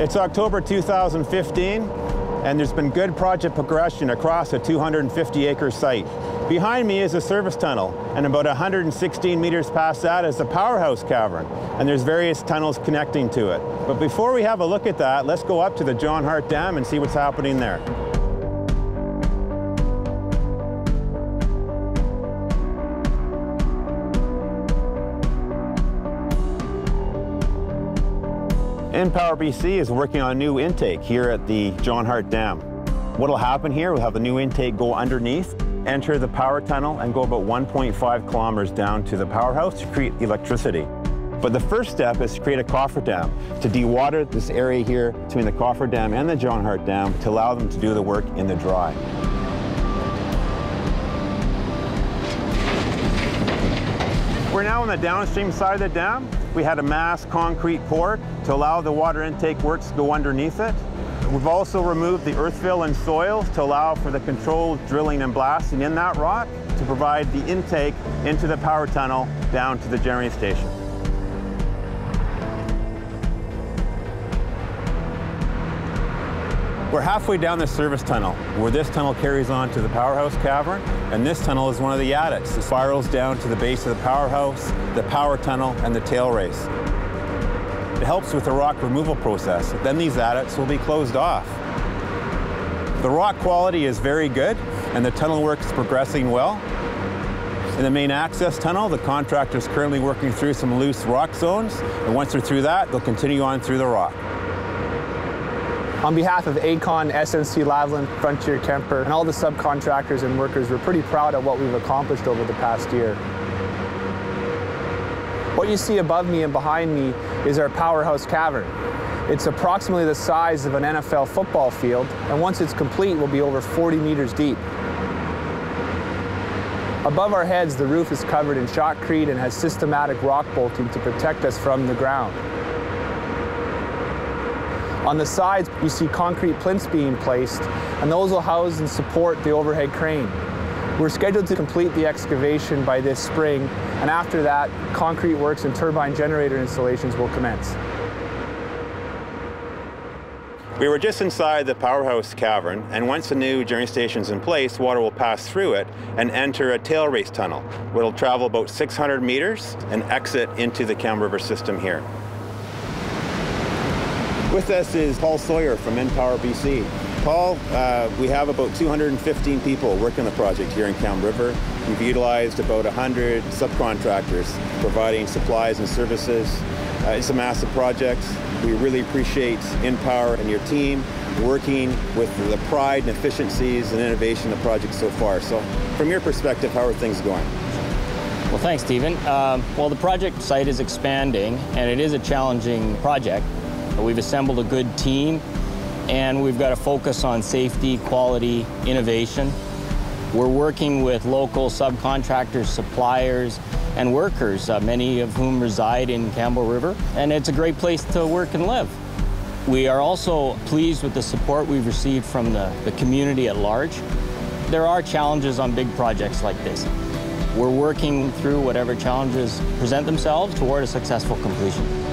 It's October 2015, and there's been good project progression across a 250-acre site. Behind me is a service tunnel, and about 116 meters past that is the powerhouse cavern, and there's various tunnels connecting to it. But before we have a look at that, let's go up to the John Hart Dam and see what's happening there. InPower BC is working on a new intake here at the John Hart Dam. What'll happen here, we'll have the new intake go underneath, enter the power tunnel, and go about 1.5 kilometers down to the powerhouse to create electricity. But the first step is to create a cofferdam to dewater this area here between the cofferdam and the John Hart Dam to allow them to do the work in the dry. We're now on the downstream side of the dam. We had a mass concrete pour to allow the water intake works to go underneath it. We've also removed the earthfill and soils to allow for the controlled drilling and blasting in that rock to provide the intake into the power tunnel down to the generating station. We're halfway down the service tunnel, where this tunnel carries on to the powerhouse cavern, and this tunnel is one of the adits. It spirals down to the base of the powerhouse, the power tunnel, and the tail race. It helps with the rock removal process. Then these adits will be closed off. The rock quality is very good, and the tunnel work is progressing well. In the main access tunnel, the contractor is currently working through some loose rock zones, and once they're through that, they'll continue on through the rock. On behalf of Aecon, SNC-Lavalin, Frontier Kemper, and all the subcontractors and workers, we're pretty proud of what we've accomplished over the past year. What you see above me and behind me is our powerhouse cavern. It's approximately the size of an NFL football field, and once it's complete, we'll be over 40 meters deep. Above our heads, the roof is covered in shotcrete and has systematic rock bolting to protect us from the ground. On the sides, you see concrete plinths being placed, and those will house and support the overhead crane. We're scheduled to complete the excavation by this spring, and after that, concrete works and turbine generator installations will commence. We were just inside the powerhouse cavern, and once the new generating station is in place, water will pass through it and enter a tail race tunnel, where it'll travel about 600 meters and exit into the Campbell River system here. With us is Paul Sawyer from InPower BC. Paul, we have about 215 people working the project here in Campbell River. We've utilized about 100 subcontractors providing supplies and services. It's a massive project. We really appreciate InPower and your team working with the pride and efficiencies and innovation of the project so far. So from your perspective, how are things going? Well, thanks, Stephen. Well, the project site is expanding, and it is a challenging project. We've assembled a good team, and we've got to focus on safety, quality, innovation. We're working with local subcontractors, suppliers, and workers, many of whom reside in Campbell River, and it's a great place to work and live. We are also pleased with the support we've received from the community at large. There are challenges on big projects like this. We're working through whatever challenges present themselves toward a successful completion.